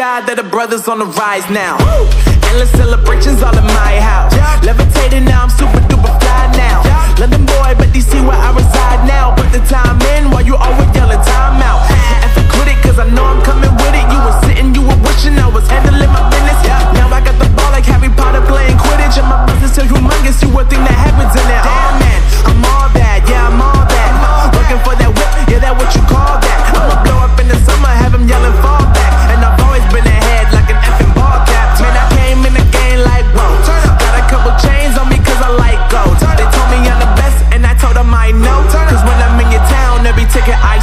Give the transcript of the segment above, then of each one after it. God that the brothers on the rise now. Woo! Endless celebrations all in my house. Yeah. Levitating now, I'm super duper fly now. Yeah. London boy, but DC where I reside now. Put the time in while you always yelling time out. And for critic, cause I know I'm coming with it. You were sitting, you were wishing I was handling my business. Yeah. Now I got the ball like Harry Potter playing Quidditch. And my business is humongous, you a thing that happens in it. Damn man, I'm all that, yeah, I'm all that. Looking for that whip, yeah, that what you call that. I'ma blow up in the summer, have him yelling fall back. And I've always been ahead like an effing ball cap. Man, I came in the game like, whoa. Got a couple chains on me cause I like gold. They told me I'm the best and I told them I know. Cause when I'm in your town, every ticket I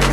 like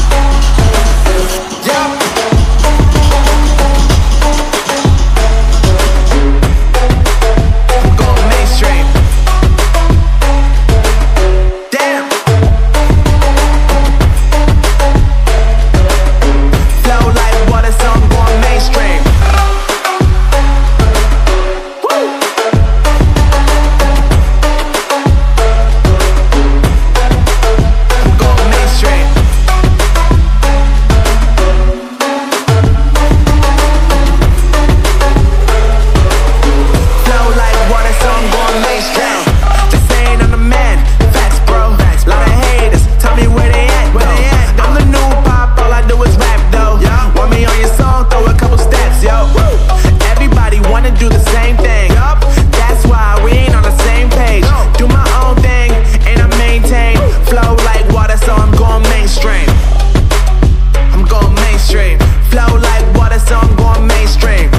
going mainstream.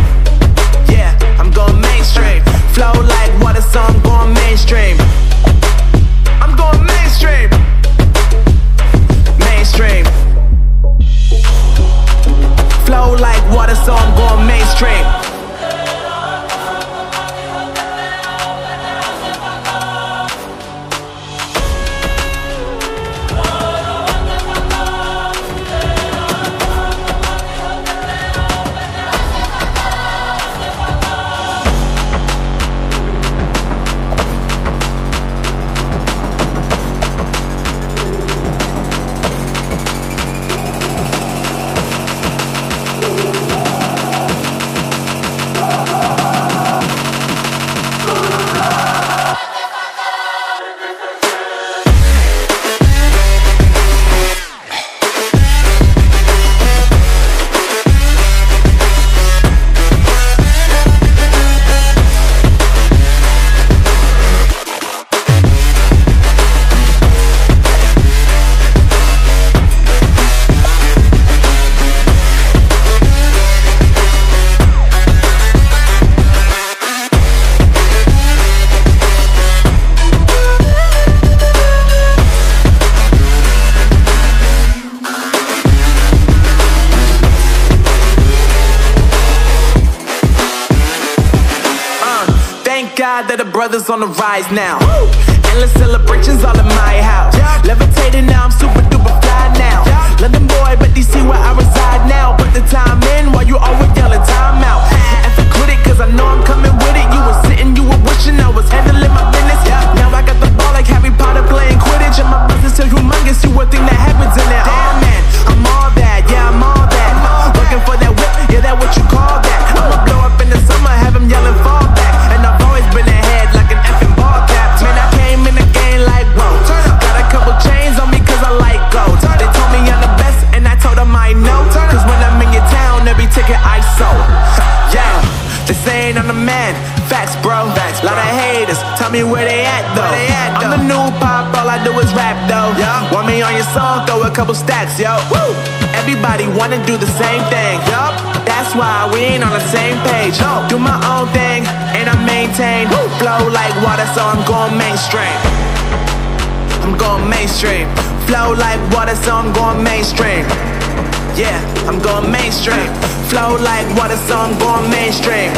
Yeah, I'm going mainstream. Flow like water, so I'm going mainstream. I'm going mainstream. Flow like water, so I'm going mainstream. Yeah. Brothers on the rise now. Woo! Endless celebrations all in my house. Yeah. Levitating now, I'm super duper fly now. Yeah. London boy, but DC where I reside now. Put the time in while you always yelling time out. And for critic, cause I know I'm coming with it. You were sitting, you were wishing I was handling my business. Yeah. Now I got the ball like Harry Potter playing Quidditch. And my business is humongous, you a thing that happens in it. Damn man, I'm all that, yeah, I'm all that. Looking for that whip, yeah, that what you call that. I'ma blow up in the summer, have him yelling fall back. And I've always been ahead like an effing ball cap. Man, I came in the game like, whoa. Got a couple chains on me cause I like gold. They told me I'm the best and I told them I know. Cause when I'm in your town, every ticket I sold. Yeah, they saying I'm the man. Facts, bro. Lot of haters, tell me where they at though. I'm the new pop, all I do is rap though. Want me on your song, throw a couple stacks, yo. Everybody wanna do the same thing, yup. That's why we ain't on the same page. Do my own thing and I maintain. Flow like water, so I'm going mainstream. I'm going mainstream. Flow like water, so I'm going mainstream. Yeah, I'm going mainstream. Flow like water, so I'm going mainstream.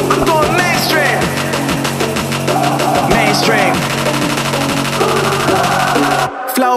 I'm going mainstream. Mainstream. Flow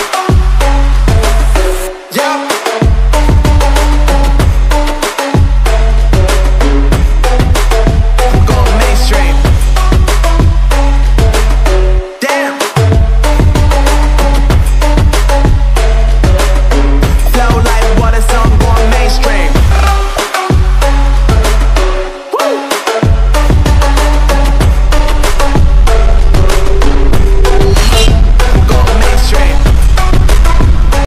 Yeah.